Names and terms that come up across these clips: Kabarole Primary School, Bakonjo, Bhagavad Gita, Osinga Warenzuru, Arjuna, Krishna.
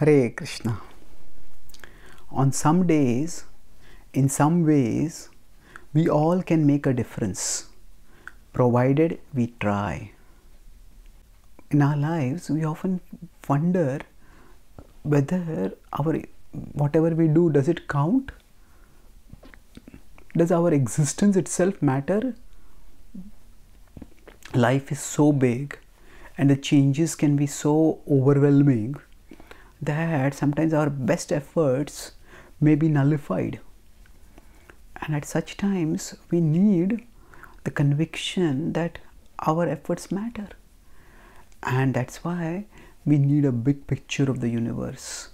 Hare Krishna. On some days, in some ways, we all can make a difference, provided we try. In our lives, we often wonder whether whatever we do, does it count? Does our existence itself matter? Life is so big and the changes can be so overwhelming that sometimes our best efforts may be nullified. And at such times, we need the conviction that our efforts matter. And that's why we need a big picture of the universe.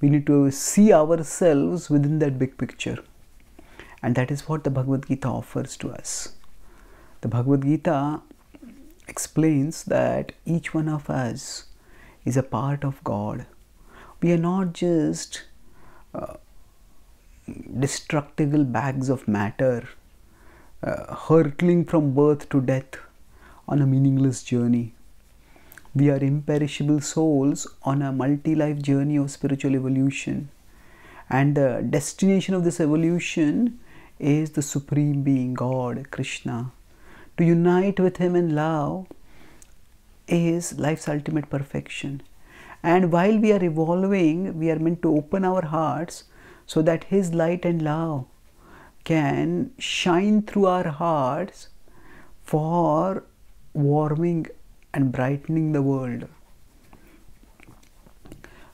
We need to see ourselves within that big picture. And that is what the Bhagavad Gita offers to us. The Bhagavad Gita explains that each one of us is a part of God. We are not just destructible bags of matter, hurtling from birth to death on a meaningless journey. We are imperishable souls on a multi-life journey of spiritual evolution. And the destination of this evolution is the Supreme Being, God, Krishna. To unite with Him in love is life's ultimate perfection. And while we are evolving, we are meant to open our hearts so that His light and love can shine through our hearts for warming and brightening the world.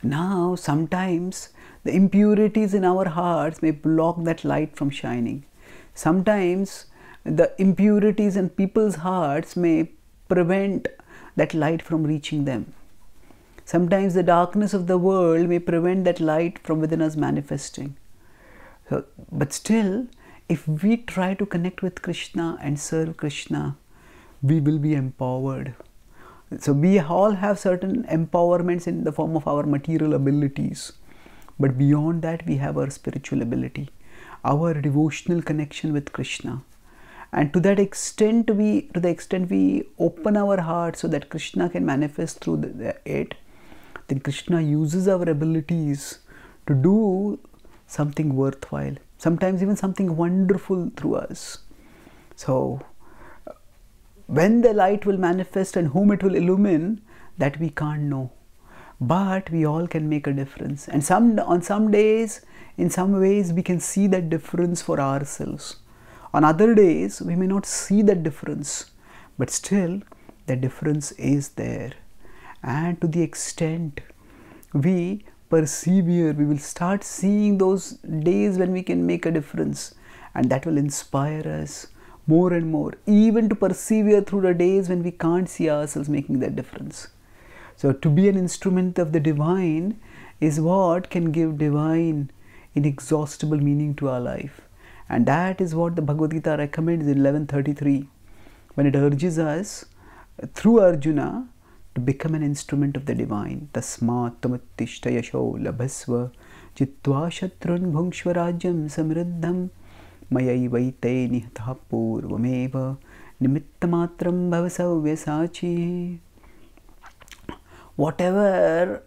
Now, sometimes the impurities in our hearts may block that light from shining. Sometimes the impurities in people's hearts may prevent that light from reaching them. Sometimes the darkness of the world may prevent that light from within us manifesting. But still, if we try to connect with Krishna and serve Krishna, we will be empowered. So we all have certain empowerments in the form of our material abilities. But beyond that, we have our spiritual ability, our devotional connection with Krishna. And to the extent we open our hearts so that Krishna can manifest through it, then Krishna uses our abilities to do something worthwhile, sometimes even something wonderful through us. So, when the light will manifest and whom it will illumine, that we can't know. But we all can make a difference. And on some days, in some ways, we can see that difference for ourselves. On other days, we may not see that difference. But still, the difference is there. And to the extent we persevere, we will start seeing those days when we can make a difference, and that will inspire us more and more, even to persevere through the days when we can't see ourselves making that difference. So to be an instrument of the divine is what can give divine, inexhaustible meaning to our life. And that is what the Bhagavad Gita recommends in 1133, when it urges us through Arjuna to become an instrument of the divine. Tasmat tamattishta yasho labhasva jitva shatrun bhungshvarajyam samriddham mayaivaite nihathapurvameva nimittamatram bhavasavyasachi. Whatever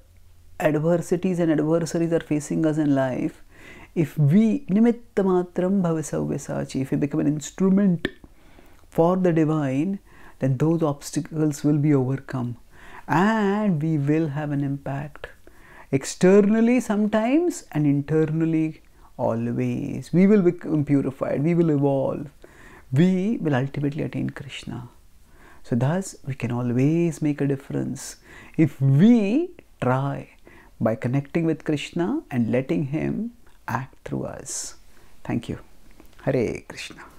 adversities and adversaries are facing us in life, if we become an instrument for the divine, then those obstacles will be overcome and we will have an impact externally sometimes and internally always. We will become purified, we will evolve, we will ultimately attain Krishna. So thus we can always make a difference if we try by connecting with Krishna and letting Him act through us. Thank you. Hare Krishna.